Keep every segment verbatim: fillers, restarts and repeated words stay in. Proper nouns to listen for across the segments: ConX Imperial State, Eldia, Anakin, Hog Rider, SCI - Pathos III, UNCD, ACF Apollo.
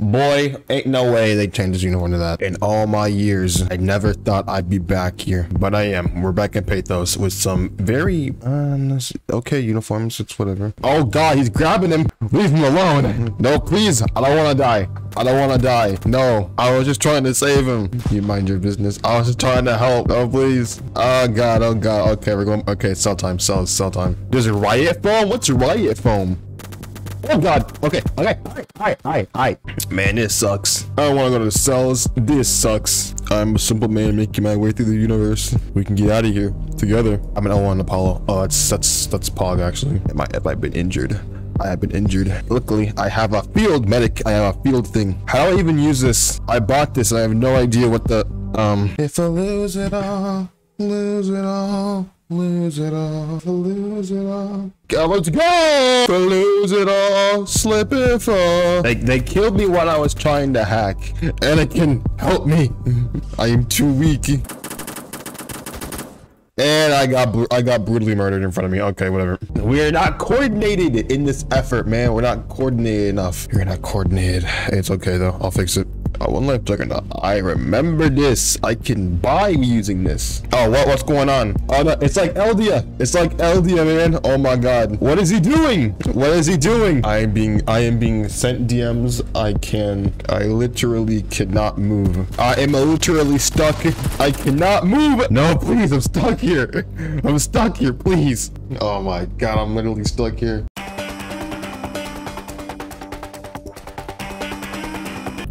Boy, ain't no way they changed his uniform to that. In all my years, I never thought I'd be back here, but I am. We're back at Pathos with some very um, okay uniforms. It's whatever. Oh God, he's grabbing him. Leave him alone. No, please. I don't want to die. I don't want to die. No, I was just trying to save him. You mind your business. I was just trying to help. Oh, please. Oh God. Oh God. Okay, we're going. Okay, sell time. Sell. Sell time. There's a riot foam. What's a riot foam? Oh God. Okay. Okay. All right. All right. All right. All right. Man, this sucks. I don't want to go to the cells. This sucks. I'm a simple man making my way through the universe. We can get out of here together. I'm an O one Apollo. Oh, that's that's that's Pog actually. Am I, have I been injured? I have been injured. Luckily, I have a field medic. I have a field thing. How do I even use this? I bought this and I have no idea what the um. If I lose it all, lose it all. Lose it all, lose it all. Let's go! For lose it all, slip and fall. They, they killed me while I was trying to hack. Anakin, help me! I am too weak. And I got I got brutally murdered in front of me. Okay, whatever. We are not coordinated in this effort, man. We're not coordinated enough. We're not coordinated. It's okay though. I'll fix it. Oh, one life juggernaut. I remember this. I can buy using this. Oh, what? What's going on? Oh, no, it's like Eldia. It's like Eldia, man. Oh my God. What is he doing? What is he doing? I am being. I am being sent D Ms. I can. I literally cannot move. I am literally stuck. I cannot move. No, please. I'm stuck here. I'm stuck here. Please. Oh my God. I'm literally stuck here.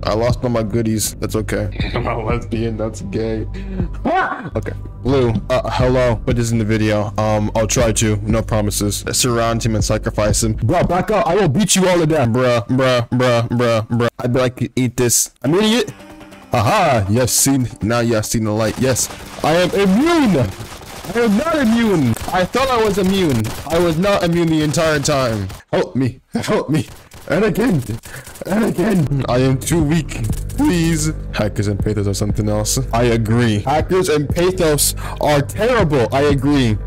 I lost all my goodies. That's okay. I'm a lesbian. That's gay. Okay. Blue. Uh, hello. Put this in the video. Um, I'll try to. No promises. Surround him and sacrifice him. Bro, back up. I will beat you all to death. Bruh, bruh, bruh, bruh, bruh. I bet I could eat this. I'm an idiot. Aha. Yes, seen. Now you have seen the light. Yes. I am immune. I am not immune. I thought I was immune. I was not immune the entire time. Help me. Help me. And again, and again, I am too weak. Please. Hackers and Pathos are something else. I agree. Hackers and Pathos are terrible. I agree.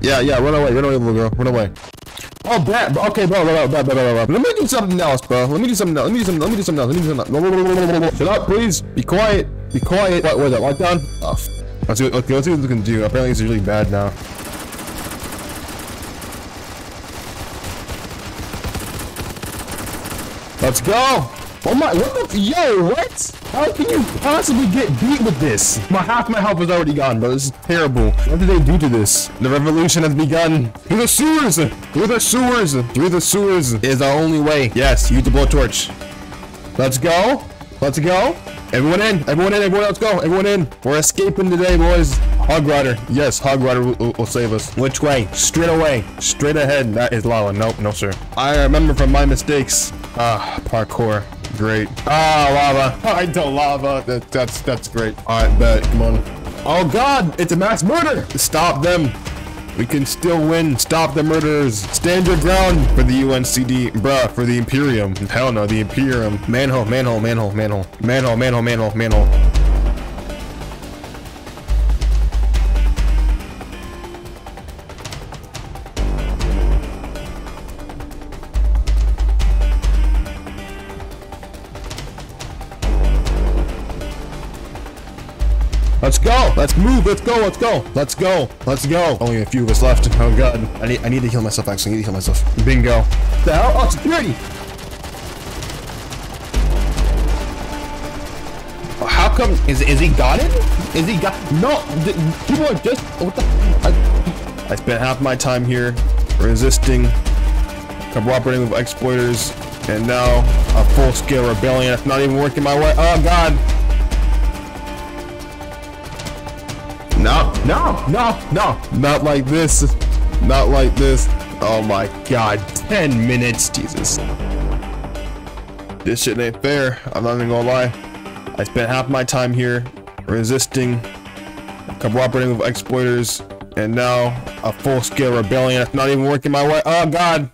Yeah, yeah, run away, run away, little girl, run away. Oh, bad. Okay, bro, bro, bro, bro, bro, bro. Let me do something else, bro. Let me do something else. Let me do something. Let me do something else. Let me do something else. Shut up, please. Be quiet. Be quiet. What was that? Lockdown? Oh, let's see. Okay, let's see what we can do. Apparently, it's really bad now. Let's go! Oh my, what the, yo, what? How can you possibly get beat with this? My half my health is already gone, bro. This is terrible. What did they do to this? The revolution has begun. Through the sewers! Through the sewers! Through the sewers is our only way. Yes, use the blowtorch. Let's go. Let's go. Everyone in. Everyone in. Everyone else go. Everyone in. We're escaping today, boys. Hog Rider. Yes, Hog Rider will, will save us. Which way? Straight away. Straight ahead. That is lava. Nope. No, sir. I remember from my mistakes. Ah, parkour. Great. Ah, lava. I don't lava. That, that's that's great. All right, bet. Come on. Oh, God. It's a mass murder. Stop them. We can still win. Stop the murderers. Stand your ground for the U N C D. Bruh, for the Imperium. Hell no, the Imperium. Manhole, manhole, manhole, manhole. Manhole, manhole, manhole, manhole. Let's go! Let's move! Let's go! Let's go! Let's go! Let's go! Only a few of us left. Oh God! I need. I need to heal myself. Actually, I need to heal myself. Bingo! What the hell? Oh, security! How come? Is is he got it? Is he got? No! People are just. What the? I, I spent half my time here, resisting, cooperating with exploiters, and now a full-scale rebellion. It's not even working my way. Oh God! No, no, no, no, not like this, not like this. Oh my God, ten minutes, Jesus. This shit ain't fair, I'm not even gonna lie. I spent half my time here resisting, cooperating with exploiters, and now a full-scale rebellion that's not even working my way. Oh God.